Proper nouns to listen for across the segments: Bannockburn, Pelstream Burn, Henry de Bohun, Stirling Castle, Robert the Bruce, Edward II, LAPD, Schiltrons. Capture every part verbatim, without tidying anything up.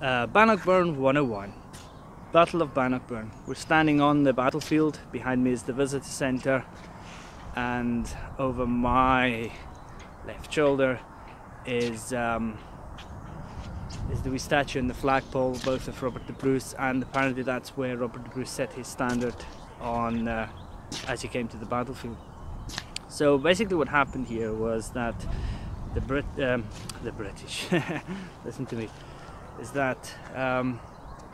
Uh, Bannockburn one oh one, Battle of Bannockburn. We're standing on the battlefield. Behind me is the visitor centre, and over my left shoulder is um, is the wee statue and the flagpole, both of Robert the Bruce, and apparently that's where Robert the Bruce set his standard on uh, as he came to the battlefield. So basically, what happened here was that the Brit um, the British listen to me. Is that um,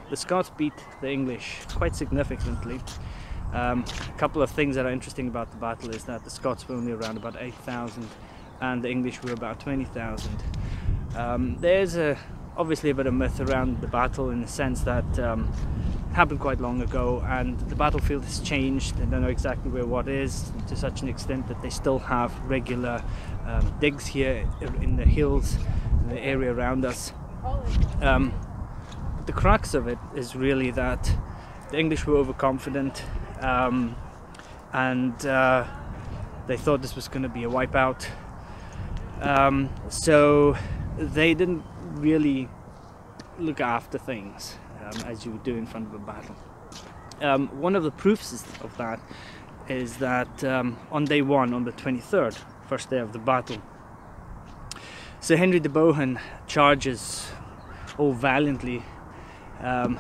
the Scots beat the English quite significantly. Um, a couple of things that are interesting about the battle is that the Scots were only around about eight thousand and the English were about twenty thousand. Um, there's a, obviously a bit of myth around the battle, in the sense that um, it happened quite long ago and the battlefield has changed. They don't know exactly where what is, to such an extent that they still have regular um, digs here in the hills, in the area around us. Um, the crux of it is really that the English were overconfident, um, and uh, they thought this was going to be a wipeout, um, so they didn't really look after things um, as you would do in front of a battle. Um, one of the proofs of that is that um, on day one, on the twenty-third, first day of the battle, Sir Henry de Bohun charges, all valiantly, um,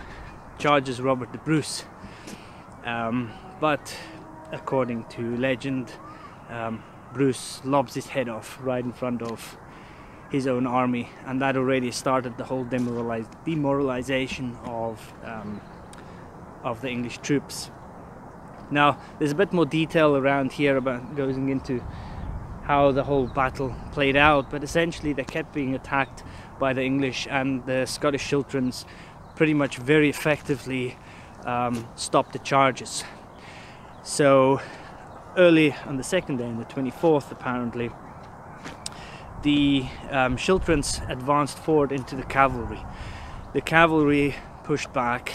charges Robert the Bruce, um, but according to legend, um, Bruce lobs his head off right in front of his own army, and that already started the whole demoraliz demoralization of, um, of the English troops. Now there's a bit more detail around here about going into how the whole battle played out, but essentially they kept being attacked by the English, and the Scottish Schiltrons pretty much very effectively um, stopped the charges. So early on the second day, on the twenty-fourth apparently, the um, Schiltrons advanced forward into the cavalry. The cavalry pushed back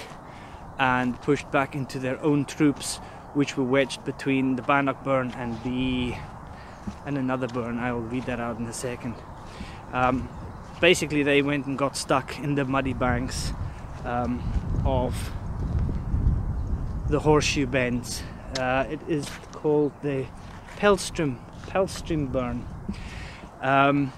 and pushed back into their own troops, which were wedged between the Bannockburn and the and another burn. I will read that out in a second. Um, basically they went and got stuck in the muddy banks um, of the horseshoe bends. Uh, it is called the Pelstream, Pelstream Burn, um,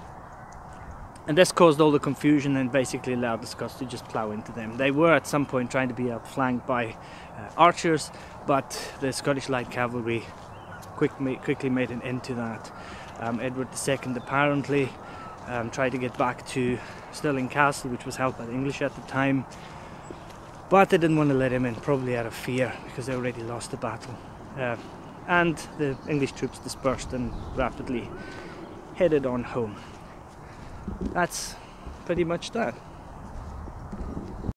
and this caused all the confusion and basically allowed the Scots to just plough into them. They were at some point trying to be outflanked by uh, archers, but the Scottish Light Cavalry quickly made an end to that. Um, Edward the Second apparently um, tried to get back to Stirling Castle, which was held by the English at the time, but they didn't want to let him in, probably out of fear, because they already lost the battle. Uh, and the English troops dispersed and rapidly headed on home. That's pretty much that.